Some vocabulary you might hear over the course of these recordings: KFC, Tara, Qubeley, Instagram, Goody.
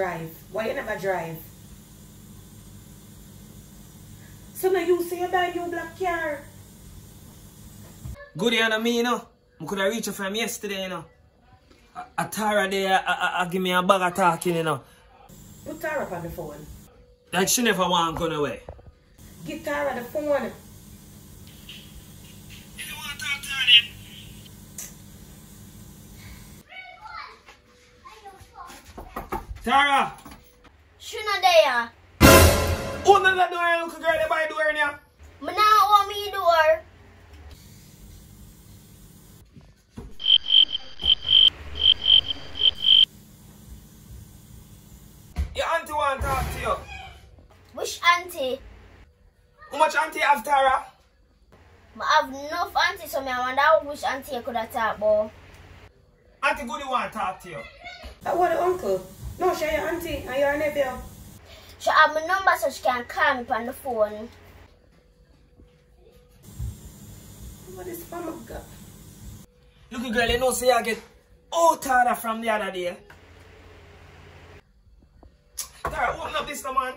drive? Why you never drive? So now you say you buy a new black car. Good on me, you know. I could have reached you from yesterday, you know. A Tara there, I give me a bag of talking, you know. Put Tara on the phone. Like she never want to go away. Get Tara the phone. Tara! She's not there. Open the door, little girl. They buy the door now. I don't want me door. Your auntie want to talk to you. Which auntie? How much auntie have, Tara? I have enough auntie, so I wonder which auntie I could have talked about. Auntie Goody want to talk to you. I want an uncle. No, she's your auntie and your nephew. She have my number so she can call me on the phone. What is mama got? Look, girl, you know, say I get all Tara from the other day. Tara, open up this, man.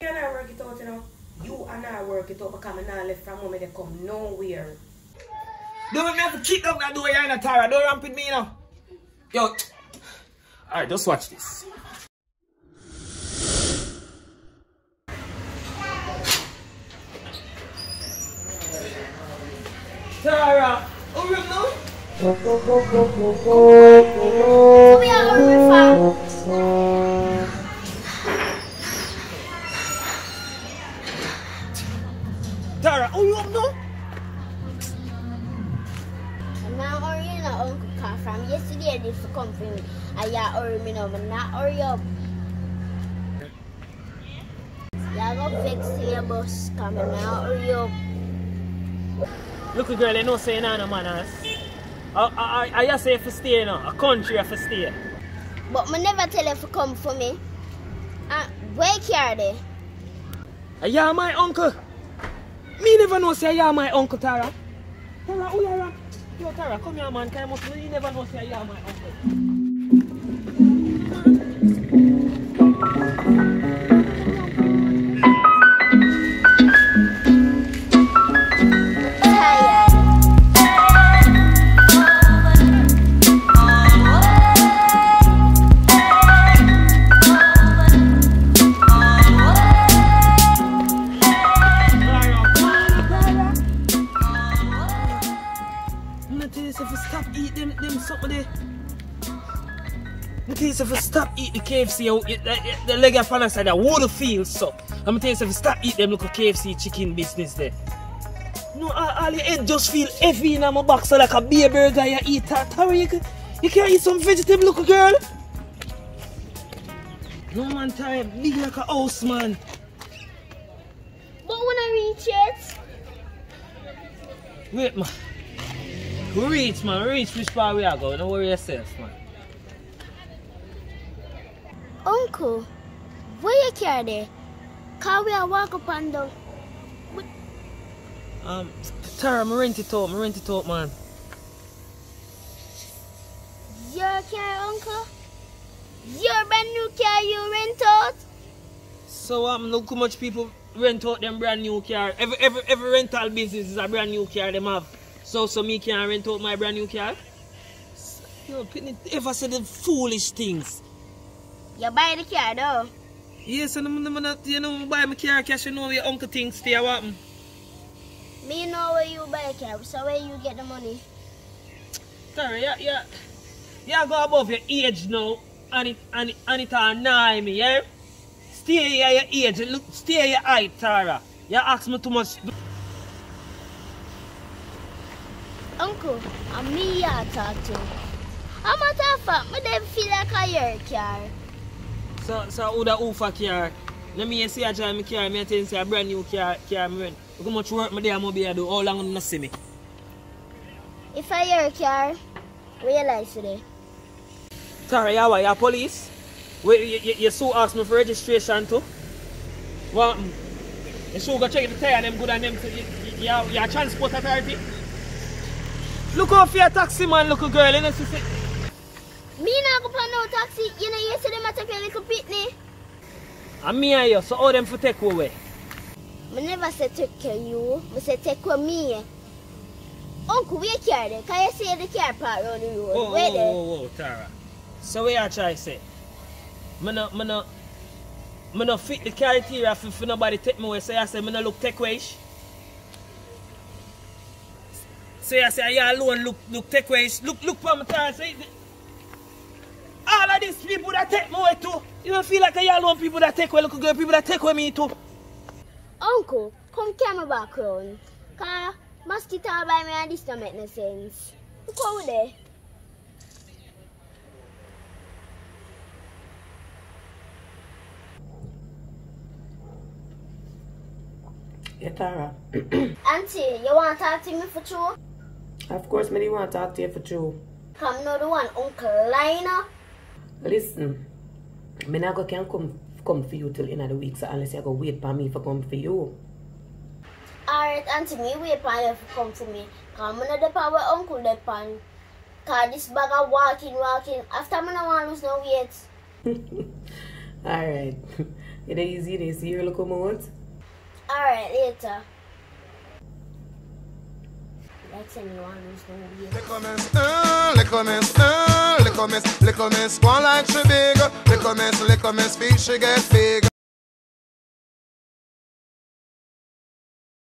You and I work it out, you know. You and I work it out because I'm not left from home and they come nowhere. Don't make me kick up that door, you know, Tara. Don't ramp with me, you know. Yo. Alright, just watch this. Tara, oh, you know? We are on the farm. Tara, oh, you know? Now, or you know, uncle come from yesterday, and if you come from me, I or me, no, but not or you. You go fix your bus coming now, or you. Look, girl, you know, say no, no manners. I just say for stay, you know, a country for stay. But I never tell you to come for me. Where are they? You are my uncle. Me never know say you are my uncle, Tara. Tara, who are you? Yo, Tara, come here, man. Time up. You never know say you are my uncle. If you stop eating the KFC, the leg of the side, water feels so. I'm telling you, if you stop eating them little KFC chicken business there. No, all your head just feel heavy in my box so like a beer burger you eat. Tara, you can't eat some vegetable, little girl. No man, Tara, big like a house, man. But when I reach it? Wait, man. We reach which part we are going. Don't worry yourself, man. Uncle, where you care there? Can we walk up and down? Tara, I rent it out, man. Your car, uncle? Your brand new car you rent out? So look how much people rent out them brand new car. Every rental business is a brand new car them have. So me can rent out my brand new car? Yo, ever say the foolish things? You buy the car though? Yes, and you know, buy my car cash, you know your uncle thinks they are happen. Me know where you buy a car, so where you get the money? Sorry, you go above your age now, and it annoy me, yeah? Stay at your age, look, stay at your height, Tara. You ask me too much. Uncle, I'm me here talking. How much I fuck? I don't feel like I car. So who the Ufa car? Let me see a time I car, I tell you a brand new car I rent. Look how much work my day I'm going to do, how long you not see me? If I hear a car, realize today. Tara, you are police? You so ask me for registration too? Well, you so go check the tire them good and them, you are transport authority? Look how for your taxi man, look girl, you know, Me not go plan no taxi. You know yesterday I take a little picnic. And me and you, so all them for take away. I never said take care of you. I said take with me. Uncle, where car there? Can you see the car park on the road? Oh, where oh, oh, oh, Tara. So we are trying to say, I no fit the criteria for nobody take me away. So I say, I no look take away. So I say, I alone look take away. Look for me, Tara. Say, all of these people that take me away too. You don't feel like I alone people that take away. Look, girl, people that take away me too. Uncle, come camera back round. Car, mosquito by me and this don't make no sense. Look over there. Yeah, Tara. Auntie, you want to talk to me for true? Of course, me want to talk to you for true. Come now, the one, Uncle Lina. Listen, me not go can come for you till the end of the week, so unless you go wait for me for come for you. Alright, Auntie, me wait for you for come for me. Because I don't know where Uncle is. Because this bag of walking. After I don't want to lose no weight. Alright. It is easy to see your local mouth. Alright, later. That's it, you want to lose no weight. Lick on this, one like she big. Lick on this, fish she get big.